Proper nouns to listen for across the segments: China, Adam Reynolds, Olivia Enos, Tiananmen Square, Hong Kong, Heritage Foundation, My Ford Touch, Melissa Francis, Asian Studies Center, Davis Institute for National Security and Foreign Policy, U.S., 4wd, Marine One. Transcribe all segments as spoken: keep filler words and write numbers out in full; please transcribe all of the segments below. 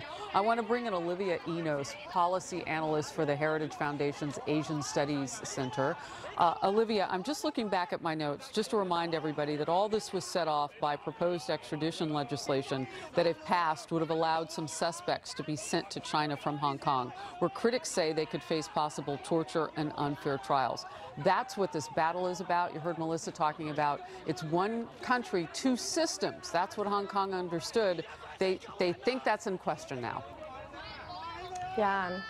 topic. I want to bring in Olivia Enos, policy analyst for the Heritage Foundation's Asian Studies Center. Uh, Olivia, I'm just looking back at my notes just to remind everybody that all this was set off by proposed extradition legislation that, if passed, would have allowed some suspects to be sent to China from Hong Kong, where critics say they could face possible torture and unfair trials. That's what this battle is about. You heard Melissa talking about it's one country, two systems. That's what Hong Kong understood. They, they think that's in question now. Yeah.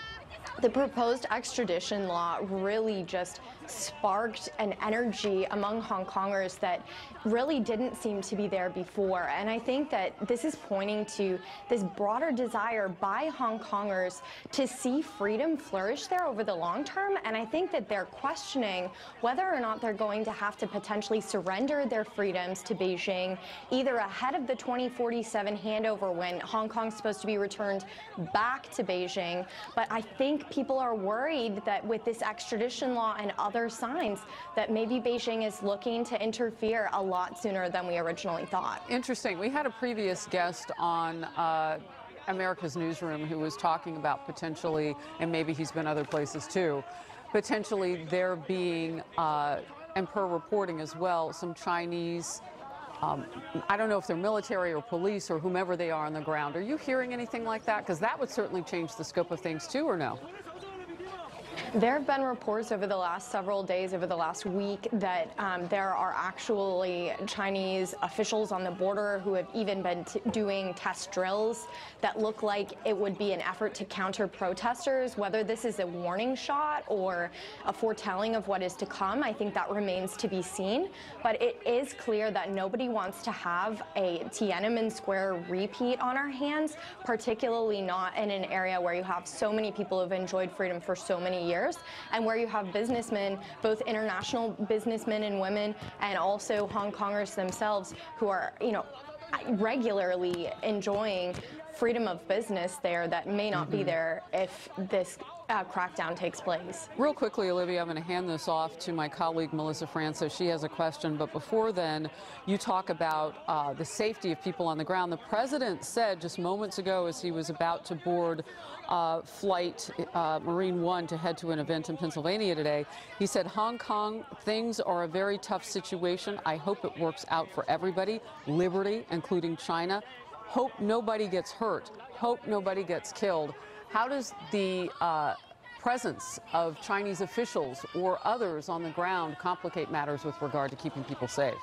The proposed extradition law really just sparked an energy among Hong Kongers that really didn't seem to be there before. And I think that this is pointing to this broader desire by Hong Kongers to see freedom flourish there over the long term. And I think that they're questioning whether or not they're going to have to potentially surrender their freedoms to Beijing, either ahead of the twenty forty-seven handover when Hong Kong's supposed to be returned back to Beijing. But I think people are worried that with this extradition law and other signs that maybe Beijing is looking to interfere a lot sooner than we originally thought. Interesting. We had a previous guest on uh, America's Newsroom who was talking about potentially, and maybe he's been other places too, potentially there being, uh, and per reporting as well, some Chinese, um, I don't know if they're military or police or whomever they are on the ground. Are you hearing anything like that? Because that would certainly change the scope of things too, or no? There have been reports over the last several days, over the last week, that um, there are actually Chinese officials on the border who have even been t doing test drills that look like it would be an effort to counter protesters. Whether this is a warning shot or a foretelling of what is to come, I think that remains to be seen. But it is clear that nobody wants to have a Tiananmen Square repeat on our hands, particularly not in an area where you have so many people who've enjoyed freedom for so many years. And where you have businessmen, both international businessmen and women, and also Hong Kongers themselves, who are, you know, regularly enjoying freedom of business there that may not mm-hmm. be there if this uh, crackdown takes place. Real quickly, Olivia, I'm going to hand this off to my colleague Melissa Francis. She has a question, but before then, you talk about uh, the safety of people on the ground. The president said just moments ago as he was about to board uh, flight uh, Marine One to head to an event in Pennsylvania today, he said, Hong Kong, things are a very tough situation. I hope it works out for everybody, liberty, including China. Hope nobody gets hurt. Hope nobody gets killed. How does the uh, presence of Chinese officials or others on the ground complicate matters with regard to keeping people safe?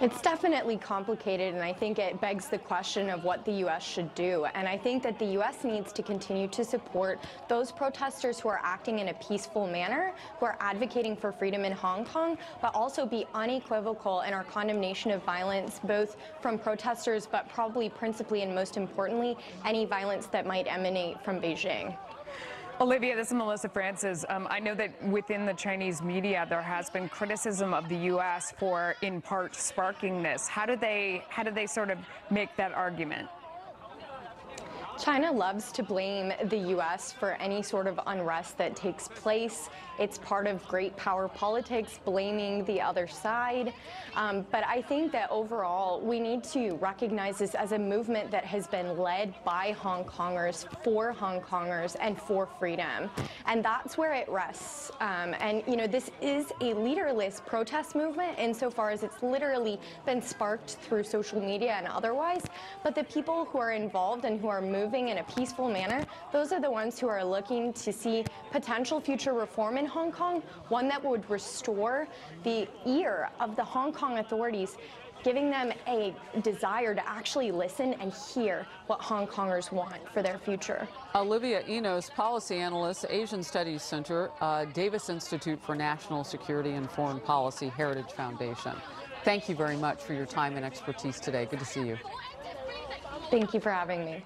It's definitely complicated, and I think it begs the question of what the U S should do. And I think that the U S needs to continue to support those protesters who are acting in a peaceful manner, who are advocating for freedom in Hong Kong, but also be unequivocal in our condemnation of violence, both from protesters, but probably principally and most importantly, any violence that might emanate from Beijing. Olivia, this is Melissa Francis. Um, I know that within the Chinese media, there has been criticism of the U S for, in part, sparking this. How do they, how do they sort of make that argument? China loves to blame the U S for any sort of unrest that takes place. It's part of great power politics, blaming the other side. Um, but I think that overall, we need to recognize this as a movement that has been led by Hong Kongers, for Hong Kongers, and for freedom. And that's where it rests. Um, and, you know, this is a leaderless protest movement insofar as it's literally been sparked through social media and otherwise. But the people who are involved and who are moving in a peaceful manner, those are the ones who are looking to see potential future reform in Hong Kong, one that would restore the ear of the Hong Kong authorities, giving them a desire to actually listen and hear what Hong Kongers want for their future. Olivia Enos, policy analyst, Asian Studies Center, uh, Davis Institute for National Security and Foreign Policy, Heritage Foundation. Thank you very much for your time and expertise today. Good to see you. Thank you for having me.